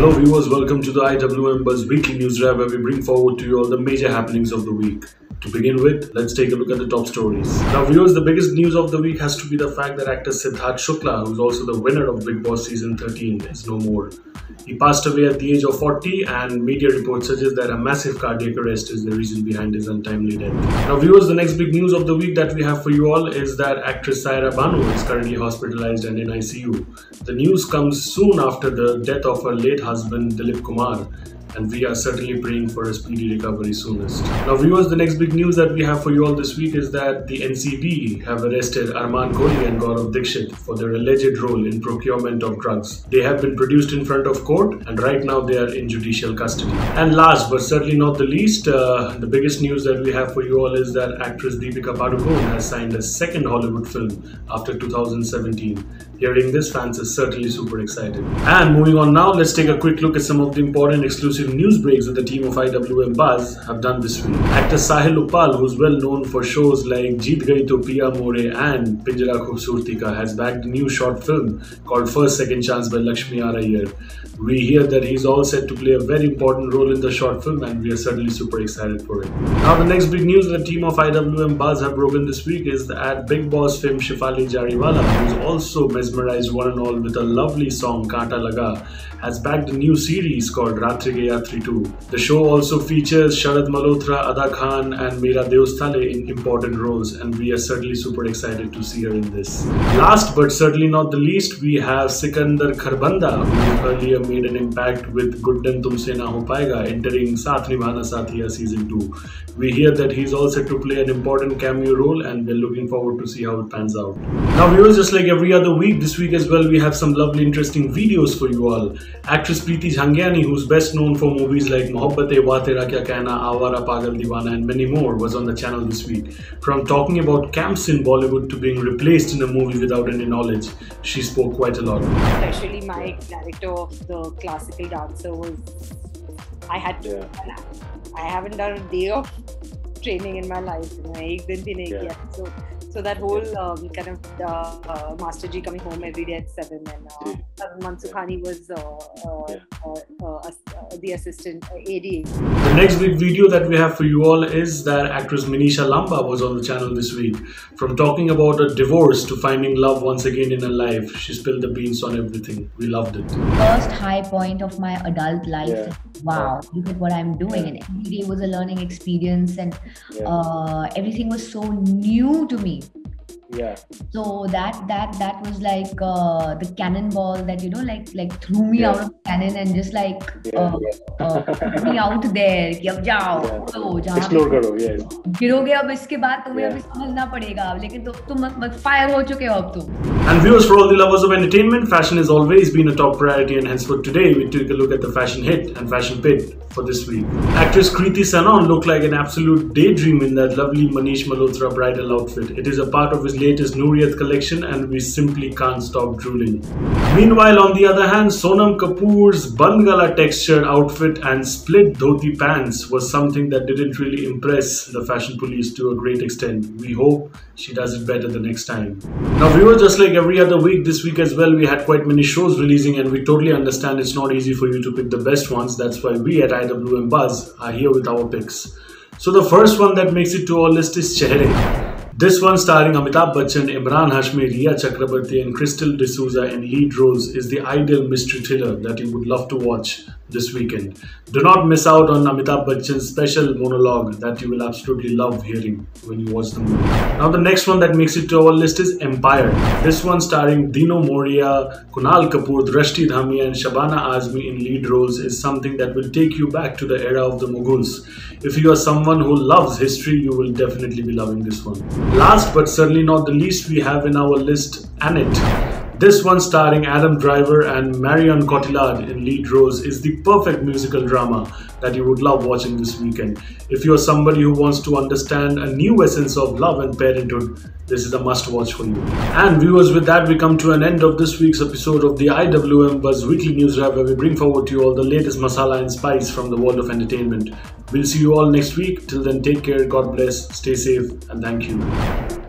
Hello viewers, welcome to the IWM Buzz weekly news wrap, where we bring forward to you all the major happenings of the week. To begin with, let's take a look at the top stories. Now viewers, the biggest news of the week has to be the fact that actor Siddharth Shukla, who is also the winner of Big Boss season 13, is no more. He passed away at the age of 40, and media reports suggest that a massive cardiac arrest is the reason behind his untimely death. Now viewers, the next big news of the week that we have for you all is that actress Saira Banu is currently hospitalized and in ICU. The news comes soon after the death of her late husband Dilip Kumar, and we are certainly praying for a speedy recovery soonest. Now viewers, the next big news that we have for you all this week is that the NCB have arrested Arman Kohli and Gaurav Dixit for their alleged role in procurement of drugs. They have been produced in front of court, and right now they are in judicial custody. And last but certainly not the least, the biggest news that we have for you all is that actress Deepika Padukone has signed a second Hollywood film after 2017. Hearing this, fans are certainly super excited. And moving on now, let's take a quick look at some of the important exclusive news breaks that the team of IWM Buzz have done this week. Actor Sahil Upal, who is well known for shows like Jeet Gaito, Pia More and Pinjala Khub Surtika, has bagged a new short film called First Second Chance by Lakshmi Arayir. We hear that he is all set to play a very important role in the short film, and we are certainly super excited for it. Now the next big news that the team of IWM Buzz have broken this week is that Big Boss fame Shifali Jariwala, who is also mesmerized one and all with a lovely song Kata Laga, has bagged a new series called Ratri Gaya 32. The show also features Sharad Malhotra, Ada Khan and Mera Deostale in important roles, and we are certainly super excited to see her in this. Last but certainly not the least, we have Sikandar Kharbanda, who earlier made an impact with Good Den Tumse Na Ho Paega, entering Saath Nibhana Sathiya season 2. We hear that he's all set to play an important cameo role, and we're looking forward to see how it pans out. Now viewers, just like every other week, this week as well we have some lovely interesting videos for you all. Actress Preeti Zhangyani, who's best known for movies like Mohabbate wa Tera Kya Karna, Aawara, Pagal Diwana and many more, was on the channel this week. From talking about camps in Bollywood to being replaced in a movie without any knowledge, she spoke quite a lot. Especially my character of the classical dancer was, I had to, I haven't done a day of training in my life, so that whole kind of Master Ji coming home every day at 7, and Mansukhani was the assistant AD. The next big video that we have for you all is that actress Minisha Lamba was on the channel this week. From talking about a divorce to finding love once again in her life, she spilled the beans on everything. We loved it. First high point of my adult life. Wow, look at what I'm doing, and every day was a learning experience, and everything was so new to me. So that was like the cannonball that, you know, like threw me out of cannon and just like threw me out there. Explore karo. Giroge ab iske baad tumhe abhi samajhna padega, lekin tum fire ho chuke ho ab tum. And viewers, for all the lovers of entertainment, fashion has always been a top priority, and hence for today we took a look at the fashion hit and fashion pit for this week. Actress Kriti Sanon looked like an absolute daydream in that lovely Manish Malhotra bridal outfit. It is a part of his latest Nooriyadh collection, and we simply can't stop drooling. Meanwhile, on the other hand, Sonam Kapoor's Bangala textured outfit and split dhoti pants was something that didn't really impress the fashion police to a great extent. We hope she does it better the next time. Now viewers, just like every other week, this week as well we had quite many shows releasing, and we totally understand it's not easy for you to pick the best ones. That's why we at IWM Buzz are here with our picks. So the first one that makes it to our list is Chehre. This one, starring Amitabh Bachchan, Imran Hashmi, Riya Chakrabarti and Crystal D'Souza in lead roles, is the ideal mystery thriller that you would love to watch this weekend. Do not miss out on Amitabh Bachchan's special monologue that you will absolutely love hearing when you watch the movie. Now the next one that makes it to our list is Empire. This one, starring Dino Moria, Kunal Kapoor, Drashti Dhamia and Shabana Azmi in lead roles, is something that will take you back to the era of the Mughals. If you are someone who loves history, you will definitely be loving this one. Last but certainly not the least, we have in our list Annette. This one, starring Adam Driver and Marion Cotillard in lead roles, is the perfect musical drama that you would love watching this weekend. If you're somebody who wants to understand a new essence of love and parenthood, this is a must-watch for you. And viewers, with that we come to an end of this week's episode of the IWM Buzz Weekly News Wrap, where we bring forward to you all the latest masala and spice from the world of entertainment. We'll see you all next week. Till then, take care, God bless, stay safe and thank you.